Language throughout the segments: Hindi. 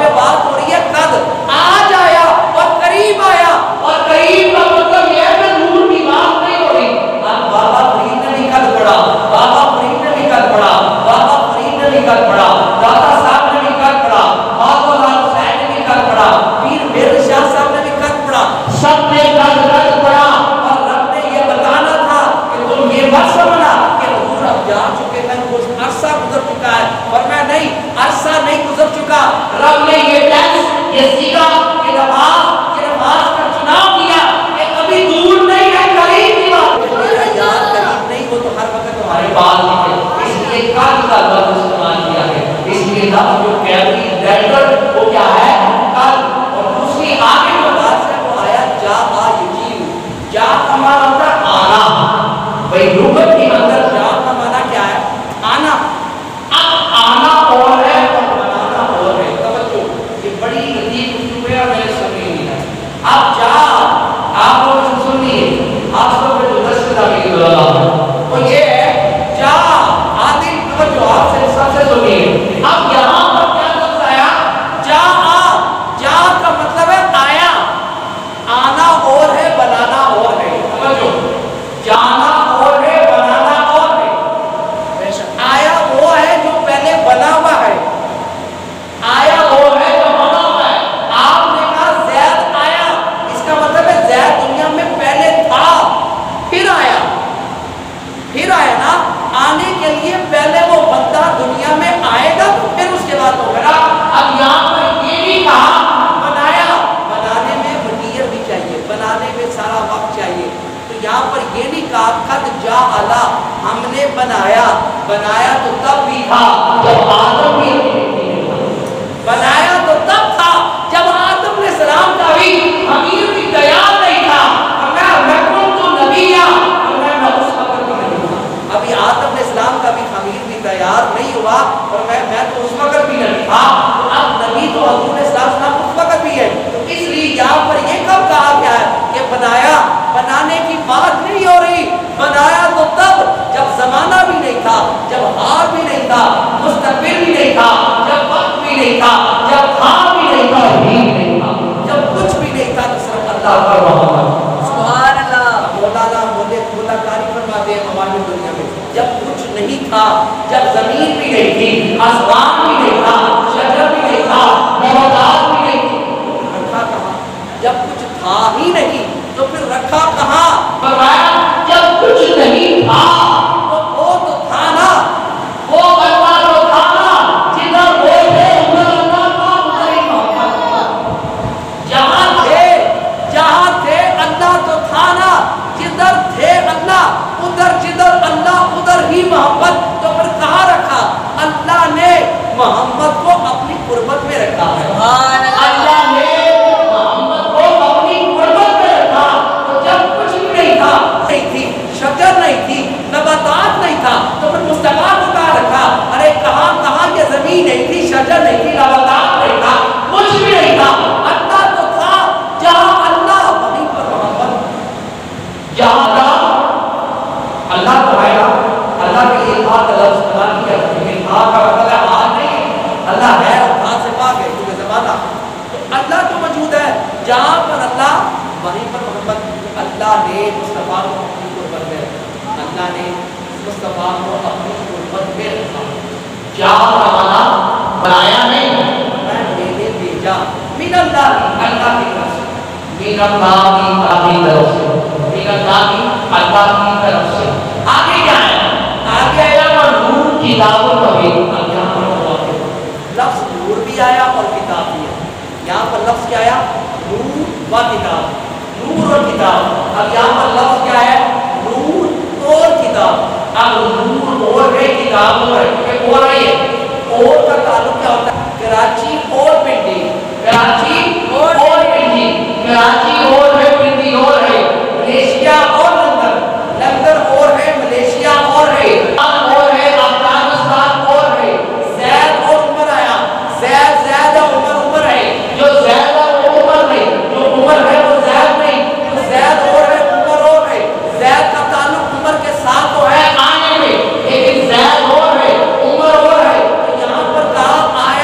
यहाँ पे चुका। रब ने ये टेस्ट ये सीखा, ये नमाज का चुनाव किया कि कभी दूर नहीं है करीब की बात। यार करीब नहीं हो तो हर वक्त हमारे पास है, इसलिए काल का लफ्ज इस्तेमाल किया है। इसलिए लफ्ज जो कैरी डेटर वो क्या है काल, और दूसरी आगे जो बात है वो आया जा आ यकीन। जा हमारा मतलब आना, भाई लुगत के अंदर जा का माना क्या है आना। अब आना और है और बनाना और है। तवज्जो ये बड़ी लतीफ उसूल है और मैंने सुनी नहीं है। आप जा आप लोग सुनिए, आप सब पे दस्त डालिए अल्लाह, और ये है जा आदि तवज्जो आप से सबसे सुनिए। अब यहां पर क्या लफ्ज आया जा आ, जा का मतलब है आया। आना और है बनाना और है। तवज्जो जाना और है बनाना और है। आया वो है जो पहले बना हुआ है, आया वो है जो बना हुआ है। आपने कहा ज़ैद आया, इसका मतलब है ज़ैद दुनिया में पहले था फिर आया। फिर आया ना, आने के लिए पहले वो बंदा दुनिया में आएगा तो फिर उसके बाद होगा। अब यहाँ पर ये भी कहा बनाया, बनाने में मटीरियल भी चाहिए, बनाने में सारा वक्त चाहिए। तो यहाँ पर ये नहीं कहा खत जा अला, हमने बनाया। बनाया तो तब भी था जब आदम भी बनाया, तो तब था जब आदम ने सलाम का भी अमीर भी तैयार नहीं था। अभी आदम ने सलाम का भी अमीर भी तैयार नहीं हुआ, और मैं तो उस वक्त भी नहीं था। तो अब नबी तो हजूर ने सलाम उस वक्त भी है। इसलिए यहाँ पर यह कब कहा गया है कि बनाया, बनाने की बात नहीं हो रही। बनाया तो तब जब जमाना भी नहीं था, जब हाल भी नहीं था, मुस्तकबिल भी नहीं था, जब वक्त भी नहीं था, जब हाल भी नहीं था, जब कुछ भी नहीं था। तो सिर्फ अल्लाह सुभान अल्लाह मौलाना बोले मौलाकारी फरमाते हैं हमारी दुनिया में जब कुछ नहीं था, जब जमीन भी नहीं थी, आसमान भी नहीं था, शजर भी नहीं था, मौलादार भी नहीं थी, रखा कहा। जब कुछ था ही नहीं तो फिर रखा कहा। बताया जब कुछ नहीं था तो वो तो था ना, वो बंदा तो था ना जिधर वो थे उधर अल्लाह था, उधर ही मोहब्बत। जहाँ थे अल्लाह तो था ना, जिधर थे अल्लाह उधर, जिधर अल्लाह उधर ही मोहब्बत। तो फिर कहाँ रखा? अल्लाह ने मोहब्बत को अपनी कुर्बत में रखा है। अल्लाह ने शजर नहीं थी, नबातात नहीं था, तो फिर मुस्तक़ा को कहाँ रखा? अरे कहाँ कहाँ ये जमीन नहीं थी, शजर नहीं थी, नबातात नहीं था, कुछ भी नहीं था। अल्लाह तो था, जहाँ अल्लाह वहीं पर मोहब्बत। जहाँ अल्लाह तो है ना, अल्लाह के लिए था का लफ्ज़ इस्तेमाल किया, लेकिन था का मतलब है आज नहीं। अल्लाह है और था से पाक है क्योंकि ज़माना। तो अल्लाह तो मौजूद है, जहाँ पर अल्लाह वहीं पर मोहब्बत। अल्लाह ने मुस्तफ़ा को अपनी कुर्बत में रखा, अल्लाह ने मुस्तफ़ा को अपनी कुर्बत में रखा। जा रवाना बनाया नहीं, मैं मैंने भेजा। मिन अल्लाह, अल्लाह की तरफ से। मिन अल्लाह की अपनी तरफ से, मिन अल्लाह की अल्लाह की तरफ से। आगे क्या है? आगे आया नूर किताबुल मबीन। यहाँ पर लफ्ज़ नूर भी आया और किताब भी आया। यहाँ पर लफ्ज़ क्या आया? नूर व किताब, नूर और किताब। अब यहाँ पर लफ्ज़ क्या है? नूर और किताब। अब नूर और है, किताब और है। और का ताल्लुक क्या होता है? कराची और पिंडी, कराची और पिंडी, कराची और है, पिंडी और है, मलेशिया और लंदन, लंदन और है, मलेशिया और है, और है अफगानिस्तान और है। ज़ैद और उमर आया, ज़ैद ज़ैद और उमर उमर है। जो ज़ैद और उमर है, जो उमर है वो ज़ैद नहीं, ज़ैद और है उमर और है। ज़ैद का ताल्लुक उमर के साथ तो है आने में, लेकिन ज़ैद और है उमर और है। तो यहाँ पर कहा आया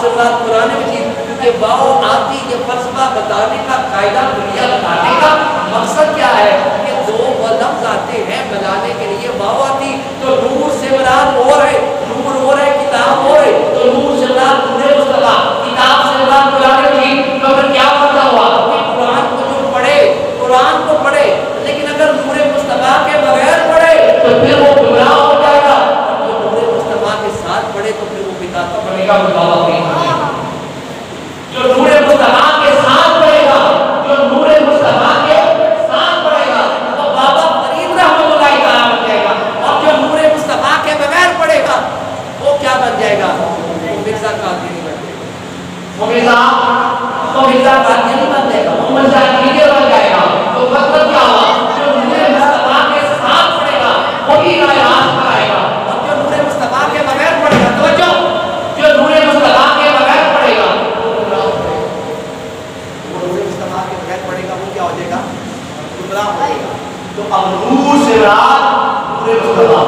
माशाल्लाह कुरान मजीद, क्योंकि वाओ आती ये फलसफा बताने का कायदा दुनिया बताने का मकसद क्या है कि दो लफ्ज आते हैं बनाने के लिए, वाओ आती तो नूर से बरात हो रहे, नूर हो रहे किताब हो रहे, तो नूर से बरात पूरे मुस्तफा, किताब से बरात कुरान मजीद। तो फिर क्या पता हुआ कि कुरान को जो पढ़े, कुरान को पढ़े, लेकिन अगर नूर मुस्तफा के बगैर पढ़े तो फिर वो गुमराह हो जाएगा, तो नूर मुस्तफा के साथ पढ़े तो फिर वो बिदात पढ़ेगा, गुमराह होगा। जो नूरे मुस्तफा के साथ पढ़ेगा, जो नूरे मुस्तफा के साथ पढ़ेगा वो बाबा फरीद रहमतुल्लाही अलैह बन जाएगा, और जो नूरे मुस्तफा के बगैर पढ़ेगा वो क्या बन जाएगा, मिर्जा कादिरी बन जाएगा, मिर्जा कादिरी बन जाएगा, मिर्जा कादिरी बन जाएगा। तो मतलब क्या हुआ, जो नूरे मुस्तफा के साथ पढ़ेगा वही राज पर आएगा, और जो नूरे मुस्तफा के बगैर पढ़ेगा, तो जो नूरे मुस्तफा के बगैर पढ़ेगा क्या हो जाएगा, गुमराह हो जाएगा। तो अबू से रात पूरे मुस्तफा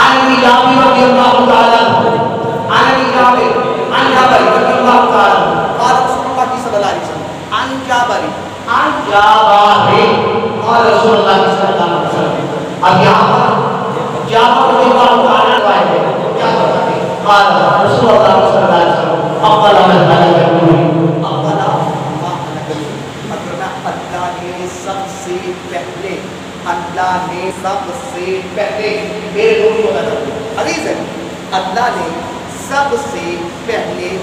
आलमी जामी रजी अल्लाह तआला आलमी जामी अनजाबरी रजी अल्लाह तआला और रसूलुल्लाह की सल्लल्लाहु अलैहि वसल्लम अनजाबरी अनजाबरी और रसूलुल्लाह की सल्लल्लाहु अलैहि वसल्लम। अब यहां पर जाबर रजी अल्लाह तआला वाले क्या बताते हैं, قال رسول الله صلى الله عليه وسلم أول من بلغ مني أول सबसे पहले अल्लाह ने सबसे पहले मेरे नूर को पैदा किया। हदीस है, अल्लाह ने सबसे पहले मेरे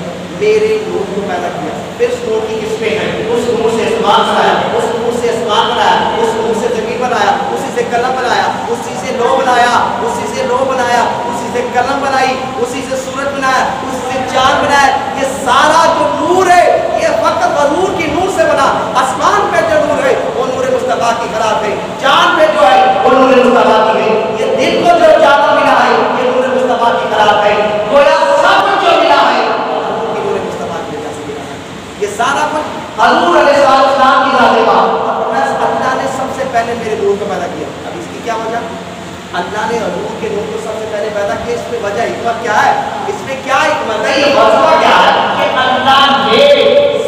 नूर को पैदा किया, फिर उस नूर की किस्में हैं, उस नूर से आसमान बनाया, उस नूर से आसमान बनाया, उस नूर से ज़मीन बनाया, उसी से कलम बनाया, उसी से लौ बनाया, उसी से लौ बनाया, उसी से कलम बनाई, उसी से सूरज बनाया, उसी से चाँद बनाया। ये सारा जो नूर है ये फकत और नूर की नूर से बना। आसमान पे जो नूर है वो नूर मुस्तफा की खराब है, चाँद पे जो है वो नूर मुस्तफा की है, ये दिल को जो चाँद मिला है ये नूर मुस्तफा की खराब है, गोया सब जो मिला है नूर मुस्तफा की वजह से मिला है। ये सारा कुछ हजूर अलैहिस्सलाम की जात का, अल्लाह ने सबसे पहले मेरे नूर को पैदा किया। अब इसकी क्या वजह, अल्लाह ने नूर के नूर को सबसे पहले पैदा किया, इसमें वजह हिकमत क्या है, इसमें क्या हिकमत है, ये फलसफा क्या है कि अल्लाह ने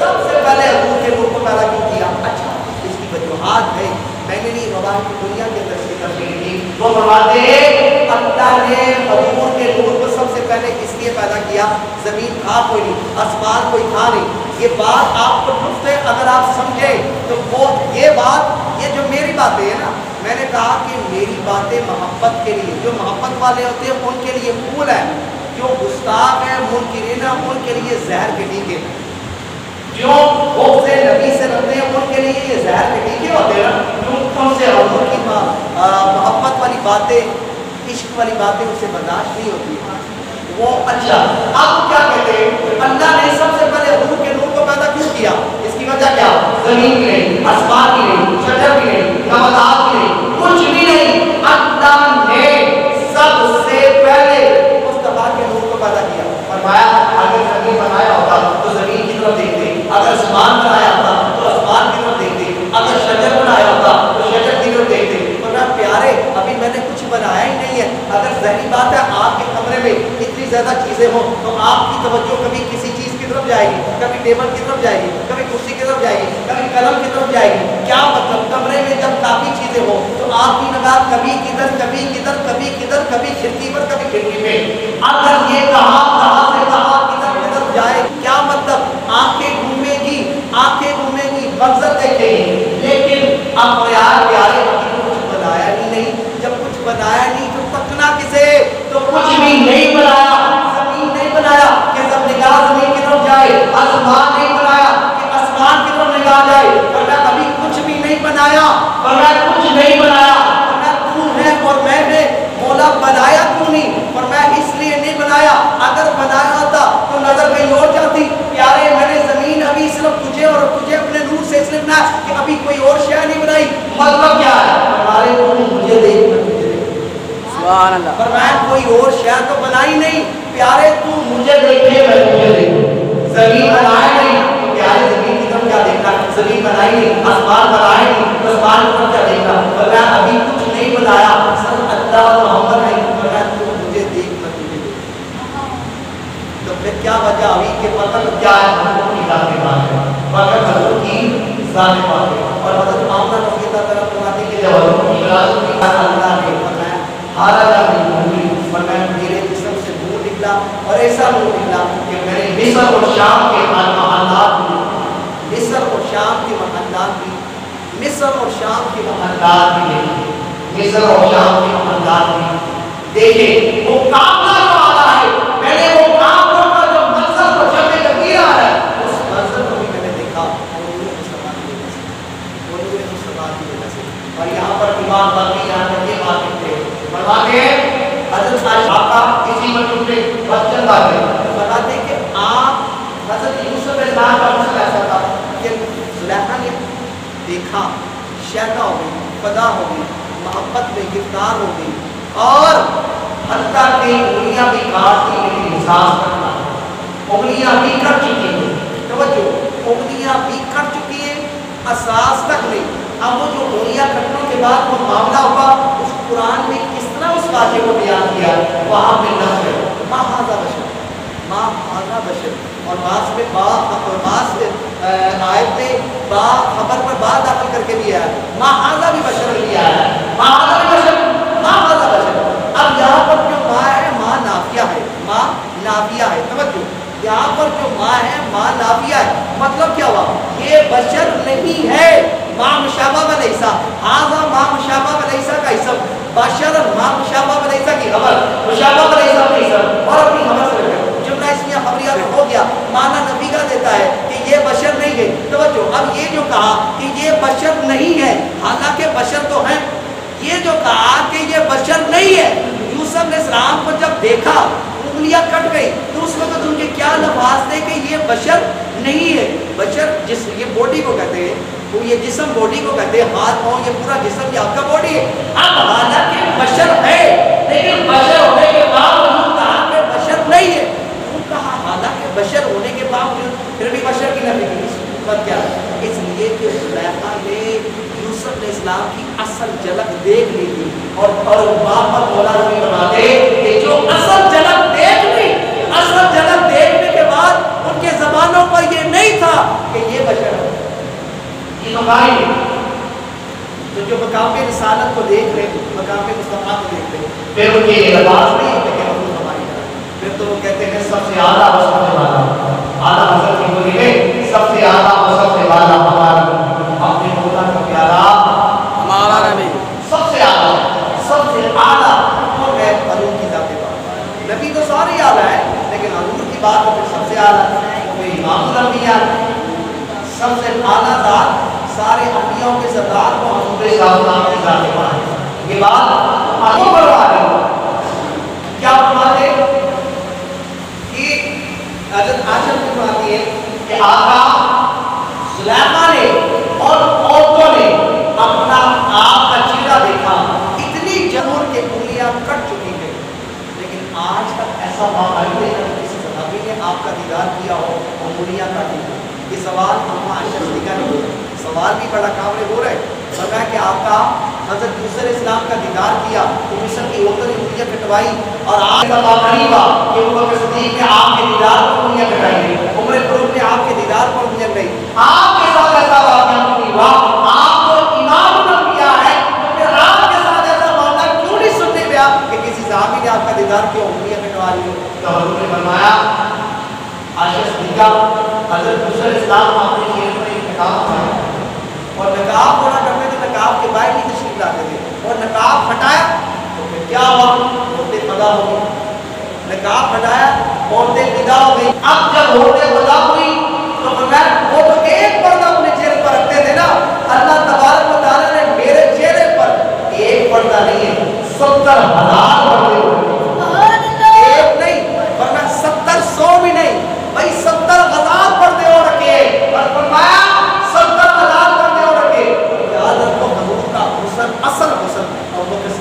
सबसे पहले नूर के नूर को पैदा क्यों किया। अच्छा, इसकी वजूहात है, मैंने नहीं मवाहिब की दुनिया के तस्वीर कर ली, वो फरमाते हैं अल्लाह ने नूर के नूर को सबसे पहले इसलिए पैदा किया, ज़मीन था कोई नहीं, आसमान कोई था नहीं। ये बात आपको लुत्फ है अगर आप समझें तो वो ये बात, ये जो मेरी बातें है ना, मैंने कहा कि मेरी बातें मोहब्बत के लिए, जो मोहब्बत वाले होते हैं उनके लिए फूल है, जो गुस्ताख है मुनकिरीन है उनके लिए जहर के टीके, जो से नबी से रखते हैं उनके लिए ये जहर के टीके होते हैं ना। जो उनसे उनकी मोहब्बत वाली बातें, इश्क वाली बातें उसे बर्दाश्त नहीं होती वो। अच्छा, आप क्या कहते हैं, अल्लाह ने सबसे पहले रूह के नूर को पैदा क्यों किया, इसकी वजह क्या, जमीन की नहीं, आसमान की नहीं, शजर की नहीं, नबातात की नहीं, कुछ भी नहीं, अल्लाह ने सबसे पहले मुस्तफा के नूर को पैदा किया। फरमाया अगर जमीन बनाया होता तो जमीन की तरफ देखते, अगर आसमान बनाया होता तो आसमान की तरफ देखते, अगर शजर बनाया होता तो शजर की तरफ देखते। वरना प्यारे अभी मैंने कुछ बनाया ही नहीं है। अगर जहरी बात है आपके कमरे में इतनी ज़्यादा चीज़ें हों तो आपकी तवज्जो कभी किसी चीज़ की तरफ जाएगी, कभी टेबल की तरफ जाएगी, कभी कुर्सी की तरफ जाएगी, कभी कलम की तरफ जाएगी। क्या मतलब, कमरे में जब काफ़ी चीज़ें हो तो आपकी नज़र कभी किधर कभी किधर कभी किधर, कभी खिड़की पर कभी खिड़की पे। अगर ये कहाँ से कहाँ किधर किधर जाए, क्या मतलब, आंखें घूमेगी, आंखें घूमेगी, मंजर देखेगी। लेकिन अब प्यार प्यारे कुछ बनाया ही नहीं, जब कुछ बनाया नहीं तो तकना किसे, तो कुछ भी नहीं बनाया, जमीन नहीं बनाया कि सब निगाह जमीन की तरफ जाए, आसमान नहीं बनाया कि आसमान की तरफ निगाह जाए, वरना कभी कुछ भी नहीं बनाया, वरना कुछ नहीं बनाया, वरना तू है और मैंने बोला बनाया क्यों नहीं, पर मैं इसलिए नहीं बनाया, अगर बनाया होता तो नजर कहीं और जाती। प्यारे मैंने जमीन अभी सिर्फ तुझे और तुझे अपने नूर से इसलिए बनाया कि अभी कोई और शय नहीं बनाई। मतलब क्या है, हमारे मुझे देख पर मैं कोई और शहर तो बना ही नहीं। प्यारे तू मुझे देखे, मैं तुझे देखूं, जमीन बनाए नहीं प्यारे, जमीन की तरफ क्या देखना, जमीन बनाई नहीं, आसमान बनाए नहीं, आसमान की तरफ क्या देखना, वरना अभी कुछ नहीं बनाया, सब अल्लाह मोहब्बत है, वरना तू मुझे देख, मैं तुझे देखूं। तो इसमें क्या वजह हुई कि मतलब क्या है हजरत की जात बात है, मगर हजरत की जात बात है। और हजरत आमना नसीता तरफ फरमाती कि जब हजरत की जात का अल्लाह ने फरमाया हारा मिनी फरमाया मेरे जिस्म से दूर निकला और ऐसा दूर निकला कि मैंने मिस्र और शाम के महल्लात में मिस्र और शाम के महल्लात में देखे वो काबा बताते कि आप हज़रत यूसुफ़ ऐसा था कि ज़ुलैखा ने देखा शैता हो गई, फ़दा हो गई, मोहब्बत में गिरफ्तार हो गई और हत्ता की उंगलियां भी काट दी, एहसास करना उंगलियां भी कट चुकी हैं, तवज्जो उंगलियां भी कट चुकी हैं, एहसास तक नहीं। अब वो जो उंगलियां कटने के बाद वो मामला हुआ उस कुरान में किस तरह उस वाक़े को बयान किया, वहाँ पे नज़र माँ हाज़ा बशर और बास में आयत में बा खबर पर बा दाखिल करके लिया है, माँ हाज़ा भी बशर लिया है, माँ हाज़ा बशर। अब यहाँ पर जो माँ है माँ नाफिया है, समझो यहाँ पर जो माँ है माँ नाफिया है, मतलब क्या हुआ ये बशर नहीं है, माँ मुशाबा वाला हिस्सा हाजा माँ मुशाबा वाला हिस्सा का हिस्सा बाशर और माँ मुशाबा वाला हिस्सा की खबर मुशाबा वाला हिस्सा का हिस्सा और अपनी खबर से जुमला इसमें खबरिया में हो गया, माना नबी का देता है कि ये बशर नहीं है। तो बच्चों अब ये जो कहा कि ये बशर नहीं है, हालांकि बशर तो हैं, ये जो कहा कि ये बशर नहीं है, यूसुफ ने सलाम को जब देखा उंगलियां कट गई तो उस वक्त उनके क्या लफाज थे कि ये बशर नहीं है। बशर जिस ये बॉडी को कहते हैं, तो ये जिस्म बॉडी को कहते हैं, हाथ पाँव ये पूरा जिस्म ये आपका बॉडी है। अब हालांकि बशर है लेकिन बशर होने के बावजूद कहा कि बशर नहीं है, वो कहा हालांकि बशर होने के बावजूद फिर भी बशर की नफी की क्या, इसलिए कि ज़ुलैखा ने यूसुफ ने इस्लाम की असल झलक देख ली थी और वापस बोला नहीं बनाते कि जो असल झलक देख ली, असल झलक देखने के बाद उनके जबानों पर यह नहीं था कि ये बशर है। तो जो मकामे रिसालत को देख रहे, मकामे मुस्तफा को देख रहे, फिर उनकी आवाज़ नहीं होती कि हम हमारी फिर तो वो कहते हैं सबसे आला और सबसे वाला, आला हजरत की बोली में सबसे आला और सबसे वाला हमारा अपने मौला का प्यारा हमारा नबी सबसे आला वो है हुजूर की जात बात। नबी तो सारे आला है लेकिन हुजूर की बात तो फिर सबसे आला है, कोई इमाम नबिया सबसे आला जात, सारे अंबियाओं के सरदार को हजूर शाहजान के जाने वाले ये बात आगे बढ़वा रहे क्या फरमाते कि हजरत आयशा फरमाती है कि आका ज़ुलैखा ने और औरतों ने अपना आप का चेहरा देखा, इतनी जरूर के उंगलियां कट चुकी हैं लेकिन आज तक ऐसा वाक़या नहीं है किसी सहाबी ने आपका दीदार किया हो और उंगलियां कटी हो। ये सवाल अम्मा आयशा सिद्दीक़ा ने पूछा, सवाल भी बड़ा कामरे हो रहा है, बताया कि आपका हजरत यूसुफ़ अलैहिस्सलाम का दीदार किया तो मिस्र की औरतों ने उंगलियां कटवाई और आज करीबा कि उमर के सदीक ने आपके दीदार पर उंगलियां कटाई, उमर फारूक ने आपके दीदार पर उंगलियां कटाई, आपके साथ ऐसा वाक़या नहीं हुआ, आप तो इमाम नबिया है, फिर आपके साथ ऐसा वाक़या क्यों नहीं सुनने पे आप कि किसी सहाबी ने आपका दीदार किया उंगलियां कटवा ली। तो हुजूर ने फरमाया आयशा सिद्दीक़ा हजरत यूसुफ़ अलैहिस्सलाम आपने खेल में इंतकाम पाया और नकाब होना करते थे, नकाब के बाहर नहीं तशरीफ लाते थे और नकाब हटाया तो फिर क्या हुआ, औरतें पदा हो गई, नकाब हटाया औरतें विदा हो गई। अब जब औरतें पदा हुई तो वो तो एक पर्दा अपने चेहरे पर रखते थे ना, अल्लाह तबारक व तआला ने मेरे चेहरे पर एक पर्दा नहीं है 70,000 पर्दे, एक नहीं वरना 70 100 भी नहीं भाई 70,000 पर्दे हो रखे और फरमाया असल हुस्न अबू बकर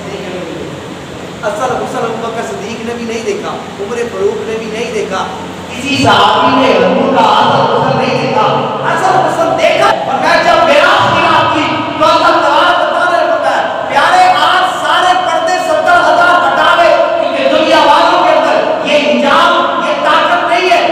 सिद्दीक़ ने भी नहीं देखा, उमर फारूक ने भी नहीं देखा, किसी सहाबी ने हुजूर का असल हुस्न नहीं देखा, असल हुस्न देखा और मैं जब मेरा खिलाफ की तो अल्लाह तबारक व तआला ने बताया प्यारे आज सारे पर्दे 70,000 हटा गए, क्योंकि दुनिया वालों के अंदर ये हिजाब ये ताकत नहीं है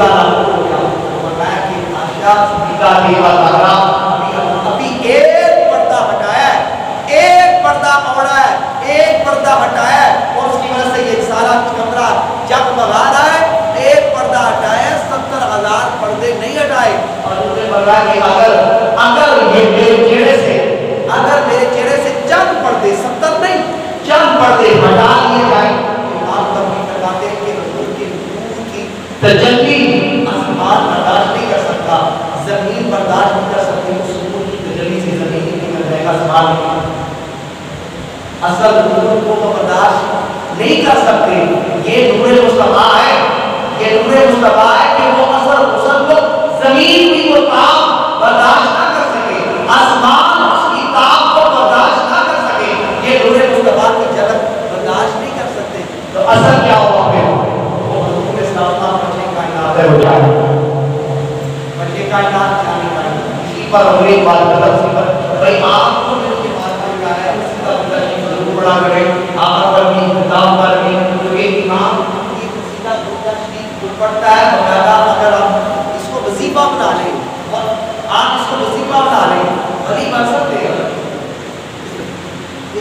ज्यादा हो गया। बताया कि आशा पिता देवा तारा अभी एक पर्दा हटाया है, एक पर्दा पड़ा है, एक पर्दा हटाया है और उसकी वजह से ये सारा कमरा जब मंगा रहा है। एक पर्दा हटाया, 70,000 पर्दे नहीं हटाए और उसने बताया कि अगर मेरे चेहरे से चंद पर्दे, 70 नहीं चंद पर्दे हटा लिए जाए तजल्ली आसमान बर्दाश्त नहीं कर सकता, जमीन बर्दाश्त नहीं कर सकती। सुकून की तजल्ली से जमीन निकल जाएगा, आसमान असल नूर को तो बर्दाश्त नहीं कर सकते। ये नूर मुस्तफा है, ये नूर मुस्तफा है कि वो असल उसल को जमीन भी वो ताप बर्दाश्त ना कर सके, आसमान उसकी ताप को बर्दाश्त ना कर सके। ये नूर मुस्तफा की जगत बर्दाश्त नहीं कर सकते। तो असल क्या हुआ? पर हमने बात कर सी पर भाई आपको जो की बात कर रहा है उसका अंदर की जरूर बड़ा करें। आप पर भी किताब पर भी जो एक इमाम की सीधा दूसरा शरीफ जो पढ़ता है ज्यादा, अगर आप इसको वजीफा बना लें और आप इसको वजीफा बना लें, वली बन सकते हैं।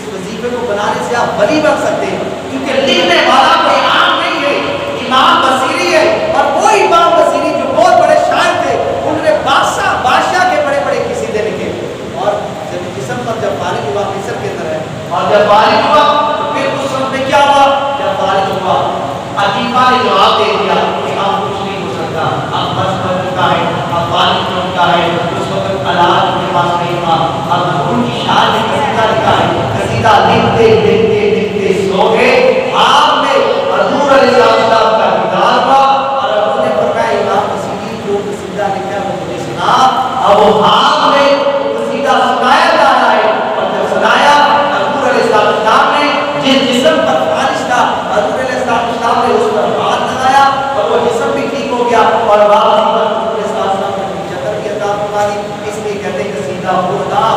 इस वजीफे को बनाने से आप वली बन सकते हैं, क्योंकि लिखने वाला कोई आम नहीं है, इमाम बसीरी है। और वो इमाम बसीरी जो बहुत बड़े शायर थे, उन्होंने बादशाह के जब बारिश हुआ मिस्र के अंदर है, और जब बारिश हुआ तो फिर उस समय क्या हुआ? जब बारिश हुआ अतीफा ने जवाब दे दिया कि अब कुछ नहीं हो सकता, अब बस बन चुका है, अब बारिश हो चुका है। उस वक्त अलाद के पास नहीं था, अब उनकी शान ने कसीदा लिखा है। कसीदा लिखते लिखते लिखते सो गए आप में हजूर अलैहिस्सलाम का दीदार हुआ और उन्होंने फरमाया इमाम बसीरी जो कसीदा लिखा वो मुझे सुना। अब वो आप में कसीदा सुनाया था जिस जिस्म पर बारिश था, हजूर अलैहिस्सलाम ने उस पर हाथ लगाया और वो जिस्म भी ठीक हो गया और वापस हजूर अलैहिस्सलाम को जन्नत की अता फरमाई। इसलिए कहते हैं कसीदा होता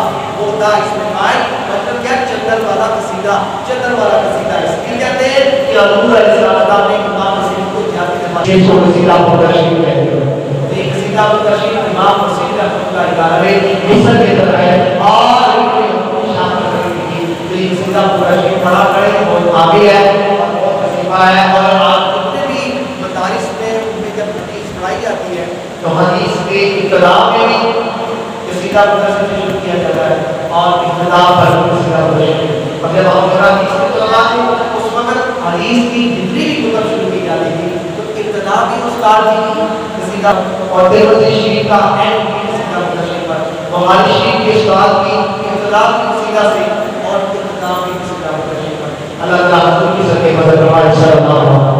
इसमें आए, मतलब क्या चंदन वाला कसीदा इसलिए कहते हैं कि हजूर अलैहिस्सलाम ने इमाम हुसैन को जाते हुए ये कसीदा मुतशीर है। ये कसीदा मुतशीर इमाम हुसैन का खुदा इदारे मिस्र के अंदर है और बड़ा करें और काबिल है और वसीफा है। और आप जितने भी मदारिस में जब हदीस पढ़ाई जाती है तो हदीस के इब्तिदा में भी कसीदा मुतअस्सिर से शुरू किया जाता है और इब्तिदा पर कसीदा मुतअस्सिर। और जब हम हदीस की तुलना में उस वक्त हदीस की जितनी भी किताब शुरू की जाती थी तो इब्तिदा भी उस्ताद की कसीदा और देवती शरीफ का एंड भी कसीदा मुतअस्सिर पर बुखारी शरीफ के उस्ताद की इब्तिदा कसीदा से। और अल्लाह ताला की सके मदद फरमाए इंशाअल्लाह।